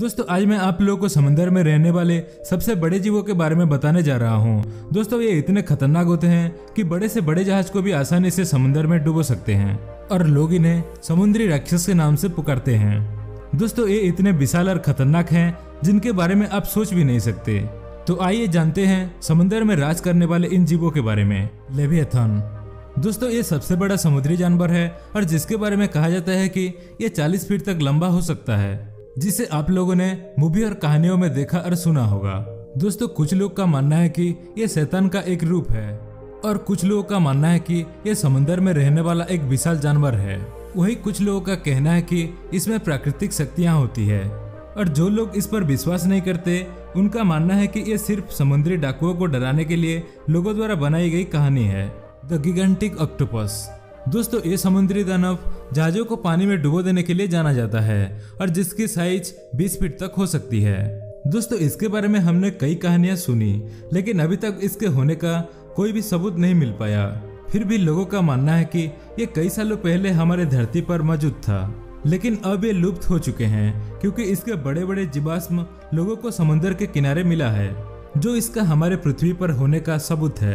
दोस्तों आज मैं आप लोगों को समंदर में रहने वाले सबसे बड़े जीवों के बारे में बताने जा रहा हूं। दोस्तों ये इतने खतरनाक होते हैं कि बड़े से बड़े जहाज को भी आसानी से समंदर में डुबो सकते हैं और लोग इन्हें समुद्री राक्षस के नाम से पुकारते हैं। दोस्तों ये इतने विशाल और खतरनाक हैं जिनके बारे में आप सोच भी नहीं सकते। तो आइए जानते हैं समंदर में राज करने वाले इन जीवों के बारे में। लेवियथन दोस्तों ये सबसे बड़ा समुद्री जानवर है और जिसके बारे में कहा जाता है कि ये 40 फीट तक लंबा हो सकता है, जिसे आप लोगों ने मूवी और कहानियों में देखा और सुना होगा। दोस्तों कुछ लोग का मानना है कि यह शैतान का एक रूप है और कुछ लोगों का मानना है कि यह समंदर में रहने वाला एक विशाल जानवर है। वहीं कुछ लोगों का कहना है कि इसमें प्राकृतिक शक्तियां होती है और जो लोग इस पर विश्वास नहीं करते उनका मानना है कि यह सिर्फ समुद्री डाकुओं को डराने के लिए लोगों द्वारा बनाई गई कहानी है। द गिगांटिक ऑक्टोपस दोस्तों ये समुद्री दानव जहाजों को पानी में डुबो देने के लिए जाना जाता है और जिसकी साइज 20 फीट तक हो सकती है। दोस्तों इसके बारे में हमने कई कहानियां सुनी लेकिन अभी तक इसके होने का कोई भी सबूत नहीं मिल पाया। फिर भी लोगों का मानना है कि ये कई सालों पहले हमारे धरती पर मौजूद था लेकिन अब ये लुप्त हो चुके हैं क्योंकि इसके बड़े बड़े जीवाश्म लोगों को समुद्र के किनारे मिला है जो इसका हमारे पृथ्वी पर होने का सबूत है।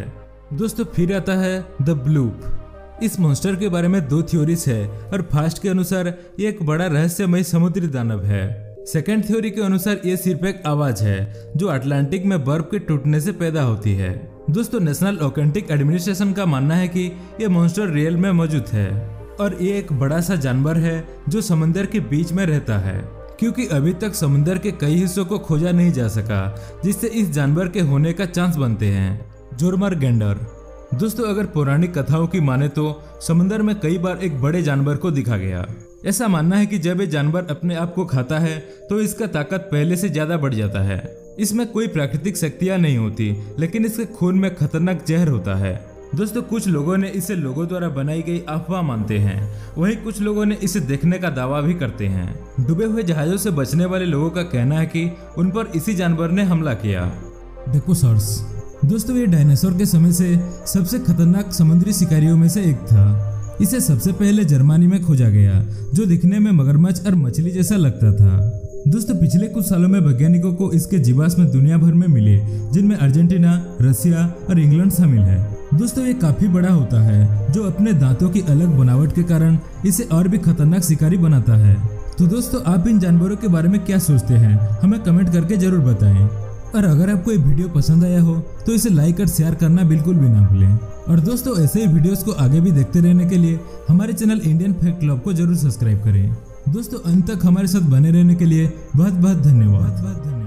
दोस्तों फिर आता है द ब्लूप। इस मॉन्स्टर के बारे में दो थ्योरीज है और फास्ट के अनुसार ये एक बड़ा रहस्यमय समुद्री दानव है। सेकेंड थ्योरी के अनुसार ये सिर्फ एक आवाज है जो अटलांटिक में बर्फ के टूटने से पैदा होती है। दोस्तों नेशनल ओकेंटिक एडमिनिस्ट्रेशन का मानना है कि यह मॉन्स्टर रियल में मौजूद है और ये एक बड़ा सा जानवर है जो समंदर के बीच में रहता है क्योंकि अभी तक समंदर के कई हिस्सों को खोजा नहीं जा सका जिससे इस जानवर के होने का चांस बनते हैं। जोर्मंगान्डर दोस्तों अगर पौराणिक कथाओं की माने तो समंदर में कई बार एक बड़े जानवर को दिखा गया। ऐसा मानना है कि जब ये जानवर अपने आप को खाता है तो इसका ताकत पहले से ज्यादा बढ़ जाता है। इसमें कोई प्राकृतिक शक्तियां नहीं होती लेकिन इसके खून में खतरनाक जहर होता है। दोस्तों कुछ लोगों ने इसे लोगों द्वारा बनाई गई अफवाह मानते हैं, वहीं कुछ लोगों ने इसे देखने का दावा भी करते हैं। डूबे हुए जहाजों से बचने वाले लोगों का कहना है कि उन पर इसी जानवर ने हमला किया। डेकोसॉर्स दोस्तों ये डायनासोर के समय से सबसे खतरनाक समुद्री शिकारियों में से एक था। इसे सबसे पहले जर्मनी में खोजा गया जो दिखने में मगरमच्छ और मछली जैसा लगता था। दोस्तों पिछले कुछ सालों में वैज्ञानिकों को इसके जीवाश्म दुनिया भर में मिले जिनमें अर्जेंटीना, रसिया और इंग्लैंड शामिल है। दोस्तों ये काफी बड़ा होता है जो अपने दांतों की अलग बनावट के कारण इसे और भी खतरनाक शिकारी बनाता है। तो दोस्तों आप इन जानवरों के बारे में क्या सोचते हैं हमें कमेंट करके जरूर बताएं। और अगर आपको ये वीडियो पसंद आया हो तो इसे लाइक और शेयर करना बिल्कुल भी ना भूलें। और दोस्तों ऐसे ही वीडियोस को आगे भी देखते रहने के लिए हमारे चैनल इंडियन फैक्ट क्लब को जरूर सब्सक्राइब करें। दोस्तों अंत तक हमारे साथ बने रहने के लिए बहुत बहुत धन्यवाद।